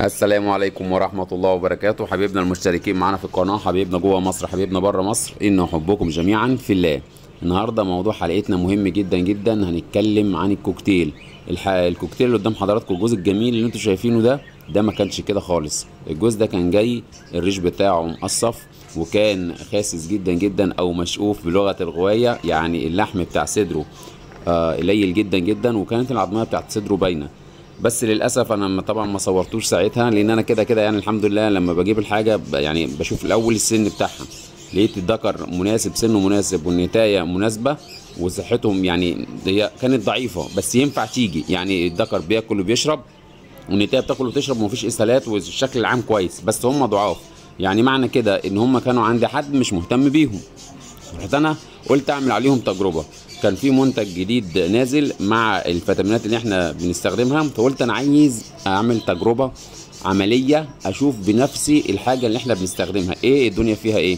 السلام عليكم ورحمه الله وبركاته. حبيبنا المشتركين معانا في القناه، حبيبنا جوه مصر، حبيبنا بره مصر، ان حبكم جميعا في الله. النهارده موضوع حلقتنا مهم جدا جدا. هنتكلم عن الكوكتيل. الكوكتيل اللي قدام حضراتكم، الجوز الجميل اللي انتم شايفينه ده ما كانش كده خالص. الجوز ده كان جاي الريش بتاعه مقصف، وكان خاسس جدا جدا او مشقوف بلغه الغوايه، يعني اللحم بتاع صدره قليل جدا جدا، وكانت العظميه بتاعت صدره باينه. بس للاسف انا طبعا ما صورتوش ساعتها، لان انا كده كده يعني الحمد لله لما بجيب الحاجه يعني بشوف الاول السن بتاعها. لقيت الذكر مناسب، سنه مناسب، والنتايه مناسبه، وصحتهم يعني هي كانت ضعيفه بس ينفع تيجي. يعني الذكر بياكل وبيشرب، والنتايه بتاكل وتشرب، ومفيش اسهالات، والشكل العام كويس، بس هم ضعاف. يعني معنى كده ان هم كانوا عند حد مش مهتم بيهم. رحت انا قلت اعمل عليهم تجربه. كان في منتج جديد نازل مع الفيتامينات اللي احنا بنستخدمها، فقلت انا عايز اعمل تجربه عمليه اشوف بنفسي الحاجه اللي احنا بنستخدمها ايه، الدنيا فيها ايه.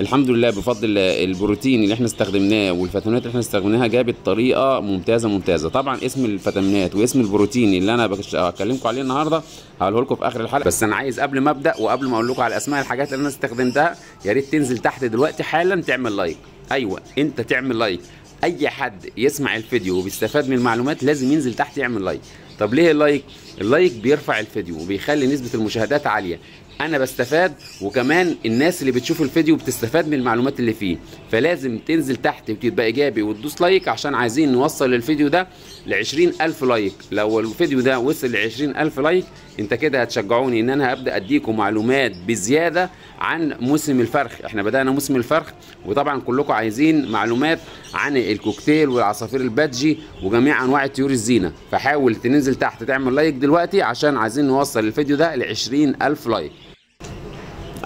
الحمد لله بفضل البروتين اللي احنا استخدمناه والفيتامينات اللي احنا استخدمناها جابت طريقه ممتازه. طبعا اسم الفيتامينات واسم البروتين اللي انا بكلمكم عليه النهارده هقوله لكم في اخر الحلقه، بس انا عايز قبل ما ابدا وقبل ما اقول لكم على اسماء الحاجات اللي انا استخدمتها، يا ريت تنزل تحت دلوقتي حالا تعمل لايك. ايوه انت تعمل لايك. اي حد يسمع الفيديو وبيستفاد من المعلومات لازم ينزل تحت يعمل لايك. طب ليه اللايك؟ اللايك بيرفع الفيديو وبيخلي نسبه المشاهدات عاليه، انا بستفاد وكمان الناس اللي بتشوف الفيديو بتستفاد من المعلومات اللي فيه. فلازم تنزل تحت وتبقى ايجابي وتدوس لايك، عشان عايزين نوصل الفيديو ده ل 20,000 لايك. لو الفيديو ده وصل ل 20,000 لايك انت كده هتشجعوني ان انا هبدا اديكم معلومات بزياده عن موسم الفرخ. احنا بدانا موسم الفرخ، وطبعا كلكم عايزين معلومات عن الكوكتيل والعصافير البادجي وجميع انواع طيور الزينه. فحاول تنزل تحت تعمل لايك دلوقتي عشان عايزين نوصل الفيديو ده ل 20,000 لايك.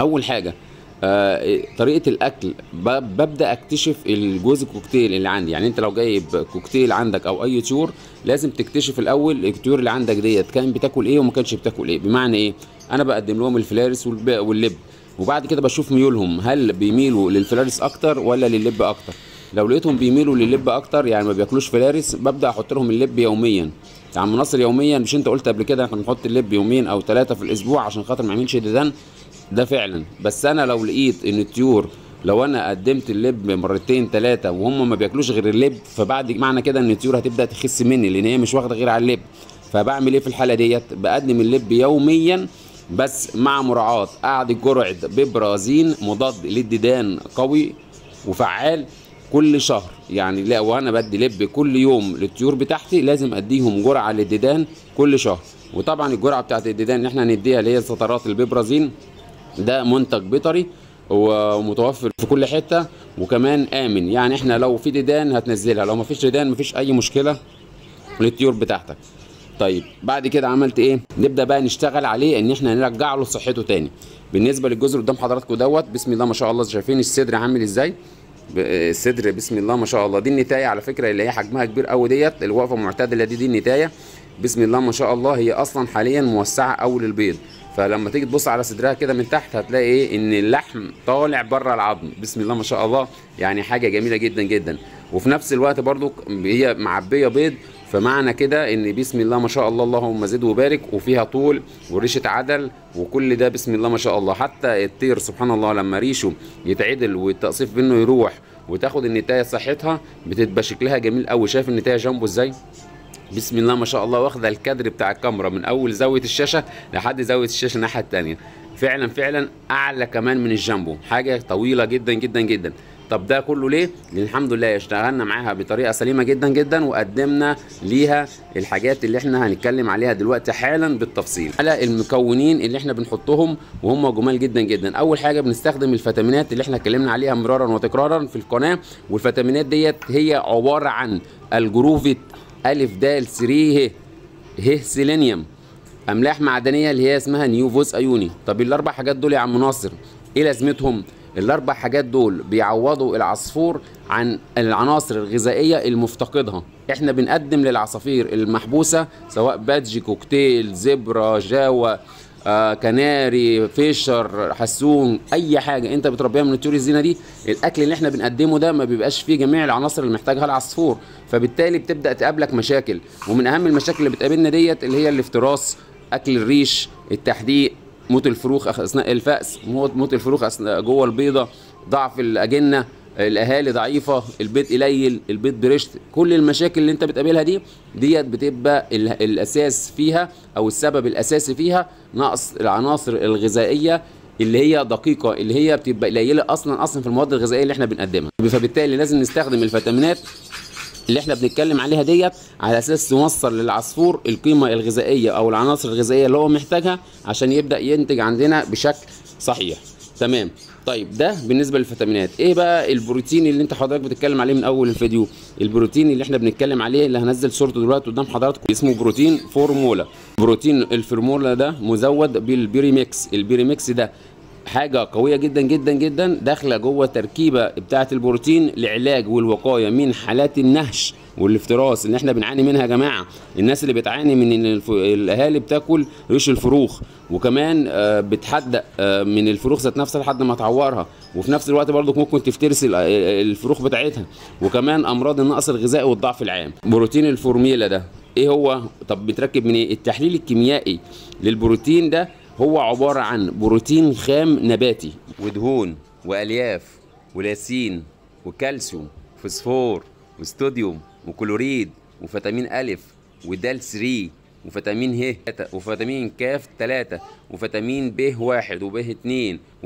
اول حاجه طريقه الاكل، ببدا اكتشف الجوز الكوكتيل اللي عندي. يعني انت لو جايب كوكتيل عندك او اي طيور لازم تكتشف الاول الطيور اللي عندك ديت كان بتاكل ايه وما كانش بتاكل ايه. بمعنى ايه؟ انا بقدم لهم الفلارس واللب، وبعد كده بشوف ميولهم، هل بيميلوا للفلارس اكتر ولا لللب اكتر. لو لقيتهم بيميلوا لللب اكتر يعني ما بياكلوش فلارس، ببدا احط لهم اللب يوميا. يا عم ناصر يوميا، مش انت قلت قبل كده احنا بنحط اللب يومين او 3 في الاسبوع عشان خاطر ما يعملش ديدان؟ ده فعلا. بس انا لو لقيت ان الطيور لو انا قدمت اللب مرتين 3 وهم ما بياكلوش غير اللب، فبعد معنى كده ان الطيور هتبدا تخس مني لان هي مش واخده غير على اللب. فبعمل ايه في الحاله ديت؟ بقدم اللب يوميا بس مع مراعاه قعد جرعه بيبرازين مضاد للديدان قوي وفعال كل شهر. يعني لا، وانا بدي لب كل يوم للطيور بتاعتي لازم اديهم جرعه للديدان كل شهر. وطبعا الجرعه بتاعت الديدان اللي احنا هنديها اللي هي سطرات البيبرازين، ده منتج بيطري ومتوفر في كل حته وكمان امن. يعني احنا لو في ديدان هتنزلها، لو ما فيش ديدان مفيش اي مشكله للطيور بتاعتك. طيب بعد كده عملت ايه؟ نبدا بقى نشتغل عليه ان احنا نرجع له صحته تاني. بالنسبه للجزء قدام حضراتكم دوت، بسم الله ما شاء الله، شايفين الصدر عامل ازاي؟ الصدر بسم الله ما شاء الله. دي النتايه على فكره اللي هي حجمها كبير قوي ديت، اللي واقفه معتدله دي النتايه بسم الله ما شاء الله. هي اصلا حاليا موسعه اول البيض، فلما تيجي تبص على صدرها كده من تحت هتلاقي ايه؟ ان اللحم طالع بره العظم بسم الله ما شاء الله. يعني حاجه جميله جدا جدا، وفي نفس الوقت برضو هي معبيه بيض، فمعنى كده ان بسم الله ما شاء الله اللهم زد وبارك، وفيها طول وريشه عدل وكل ده بسم الله ما شاء الله. حتى الطير سبحان الله لما ريشه يتعدل والتقصيف منه يروح وتاخد النتايه صحتها بتبقى شكلها جميل قوي. شايف النتايه جنبه ازاي؟ بسم الله ما شاء الله، واخده الكادر بتاع الكاميرا من اول زاويه الشاشه لحد زاويه الشاشه الناحيه الثانيه. فعلا فعلا اعلى كمان من الجامبو، حاجه طويله جدا جدا جدا. طب ده كله ليه؟ لان الحمد لله اشتغلنا معاها بطريقه سليمه جدا جدا، وقدمنا ليها الحاجات اللي احنا هنتكلم عليها دلوقتي حالا بالتفصيل على المكونين اللي احنا بنحطهم وهم جمال جدا جدا. اول حاجه بنستخدم الفيتامينات اللي احنا اتكلمنا عليها مرارا وتكرارا في القناه، والفيتامينات ديت هي عباره عن الجروفيت ألف د 3 ه سيلينيوم، أملاح معدنية اللي هي اسمها نيوفوس أيوني. طب الأربع حاجات دول يا عم ناصر إيه لازمتهم؟ الأربع حاجات دول بيعوضوا العصفور عن العناصر الغذائية المفتقدها. إحنا بنقدم للعصافير المحبوسة سواء بادجي، كوكتيل، زبرة، جاوة، كناري، فيشر، حسون، اي حاجه انت بتربيها من الطيور الزينه دي، الاكل اللي احنا بنقدمه ده ما بيبقاش فيه جميع العناصر اللي محتاجها العصفور. فبالتالي بتبدا تقابلك مشاكل، ومن اهم المشاكل اللي بتقابلنا ديت اللي هي الافتراس اكل الريش، التحديق، موت الفروخ اثناء الفأس، موت الفروخ اثناء جوه البيضه، ضعف الاجنه، الاهالي ضعيفه، البيض قليل، البيض برشت. كل المشاكل اللي انت بتقابلها ديت بتبقى الاساس فيها او السبب الاساسي فيها نقص العناصر الغذائيه اللي هي دقيقه، اللي هي بتبقى قليله اصلا في المواد الغذائيه اللي احنا بنقدمها. فبالتالي لازم نستخدم الفيتامينات اللي احنا بنتكلم عليها ديت على اساس نوصل للعصفور القيمه الغذائيه او العناصر الغذائيه اللي هو محتاجها عشان يبدا ينتج عندنا بشكل صحيح. تمام. طيب ده بالنسبه للفيتامينات. ايه بقى البروتين اللي انت حضرتك بتتكلم عليه من اول الفيديو؟ البروتين اللي احنا بنتكلم عليه اللي هنزل صورته دلوقتي قدام حضراتكم اسمه بروتين فورمولا. بروتين الفورمولا ده مزود بالبيري ميكس. البيري ميكس ده حاجه قويه جدا جدا جدا، داخله جوه تركيبه بتاعه البروتين لعلاج والوقايه من حالات النهش والافتراس اللي احنا بنعاني منها يا جماعه. الناس اللي بتعاني من ان الاهالي بتاكل ريش الفروخ، وكمان بتحدق من الفروخ ذات نفسها لحد ما تعورها، وفي نفس الوقت برضك ممكن تفترس الفروخ بتاعتها، وكمان امراض النقص الغذائي والضعف العام. بروتين الفورميلا ده ايه هو؟ طب بيتركب من ايه؟ التحليل الكيميائي للبروتين ده هو عبارة عن بروتين خام نباتي ودهون والياف ولاسين وكالسيوم وفوسفور واستوديوم وكلوريد وفيتامين أ ودال 3 وفيتامين ه وفيتامين ك 3 وفيتامين ب1 وب2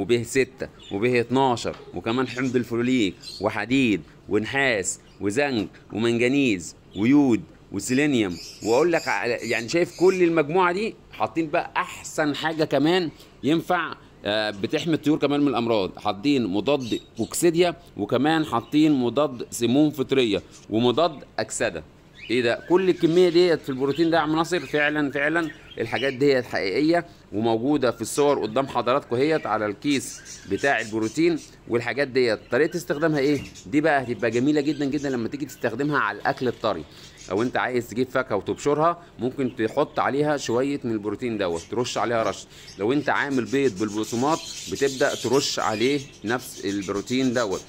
وب6 وب12، وكمان حمض الفوليك وحديد ونحاس وزنك ومنجنيز ويود وسيلينيوم. واقول لك يعني شايف كل المجموعه دي حاطين بقى احسن حاجه كمان ينفع بتحمي الطيور كمان من الامراض، حاطين مضاد كوكسيديا وكمان حاطين مضاد سموم فطريه ومضاد اكسده. ايه ده؟ كل الكميه ديت في البروتين ده يا عم ناصر. فعلا فعلا الحاجات ديت حقيقيه وموجوده في الصور قدام حضراتكم اهيت على الكيس بتاع البروتين. والحاجات ديت طريقه استخدامها ايه؟ دي بقى هتبقى جميله جدا جدا لما تيجي تستخدمها على الاكل الطري، او انت عايز تجيب فاكهه وتبشرها ممكن تحط عليها شويه من البروتين دوت، ترش عليها رش. لو انت عامل بيض بالبقسماط بتبدا ترش عليه نفس البروتين دوت.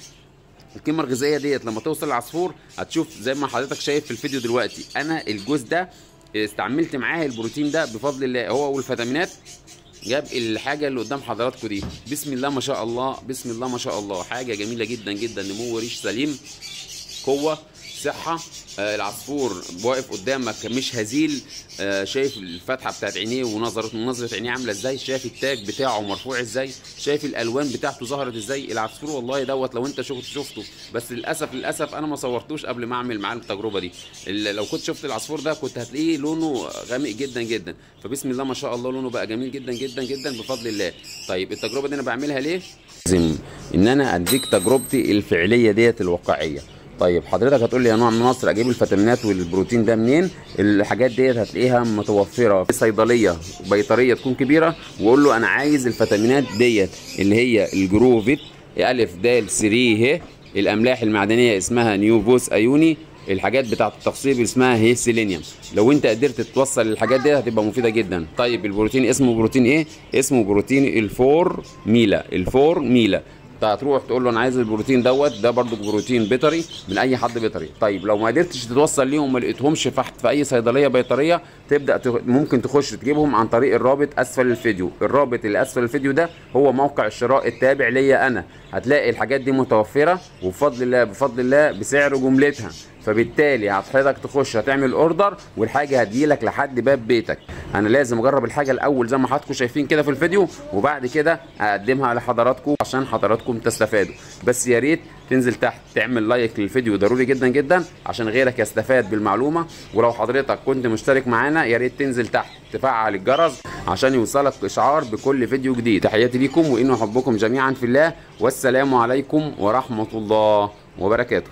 القيمه الغذائيه ديت لما توصل للعصفور هتشوف زي ما حضرتك شايف في الفيديو دلوقتي. انا الجوز ده استعملت معاه البروتين ده بفضل الله هو والفيتامينات، جاب الحاجه اللي قدام حضراتكم دي. بسم الله ما شاء الله، بسم الله ما شاء الله، حاجه جميله جدا جدا. نمو ريش سليم، قوه، صحه، العصفور واقف قدامك مش هزيل، شايف الفتحه بتاعت عينيه ونظره عينيه عامله ازاي، شايف التاج بتاعه مرفوع ازاي، شايف الالوان بتاعته ظهرت ازاي. العصفور والله دوت لو انت شفته، بس للاسف انا ما صورتوش قبل ما اعمل معاه التجربه دي. لو كنت شفت العصفور ده كنت هتلاقيه لونه غامق جدا جدا، فبسم الله ما شاء الله لونه بقى جميل جدا جدا جدا بفضل الله. طيب التجربه دي انا بعملها ليه؟ لازم ان انا اديك تجربتي الفعليه ديت الواقعيه. طيب حضرتك هتقول لي يا نعم ناصر اجيب الفيتامينات والبروتين ده منين؟ الحاجات ديت هتلاقيها متوفره في صيدليه بيطريه تكون كبيره، وقول له انا عايز الفيتامينات ديت اللي هي الجروفيت ا د 3 ه، الاملاح المعدنيه اسمها نيوفوس ايوني، الحاجات بتاعه التخصيب اسمها هي سيلينيوم. لو انت قدرت توصل للحاجات دي هتبقى مفيده جدا. طيب البروتين اسمه بروتين ايه؟ اسمه بروتين الفورميلا. هتروح تقول له انا عايز البروتين دوت، ده برضو بروتين بيطري من اي حد بيطري. طيب لو ما قدرتش تتوصل ليهم ما لقيتهمش في اي صيدليه بيطريه تبدا ممكن تخش تجيبهم عن طريق الرابط اسفل الفيديو. الرابط اللي اسفل الفيديو ده هو موقع الشراء التابع ليا انا، هتلاقي الحاجات دي متوفره وبفضل الله بفضل الله بسعر جملتها. فبالتالي حضرتك تخش هتعمل اوردر والحاجه هتجيلك لحد باب بيتك. انا لازم اجرب الحاجه الاول زي ما حضراتكم شايفين كده في الفيديو، وبعد كده اقدمها لحضراتكم عشان حضراتكم تستفادوا. بس يا ريت تنزل تحت تعمل لايك للفيديو، ضروري جدا جدا عشان غيرك يستفاد بالمعلومه. ولو حضرتك كنت مشترك معانا يا ريت تنزل تحت تفعل الجرس عشان يوصلك اشعار بكل فيديو جديد. تحياتي ليكم وانه حبكم جميعا في الله، والسلام عليكم ورحمه الله وبركاته.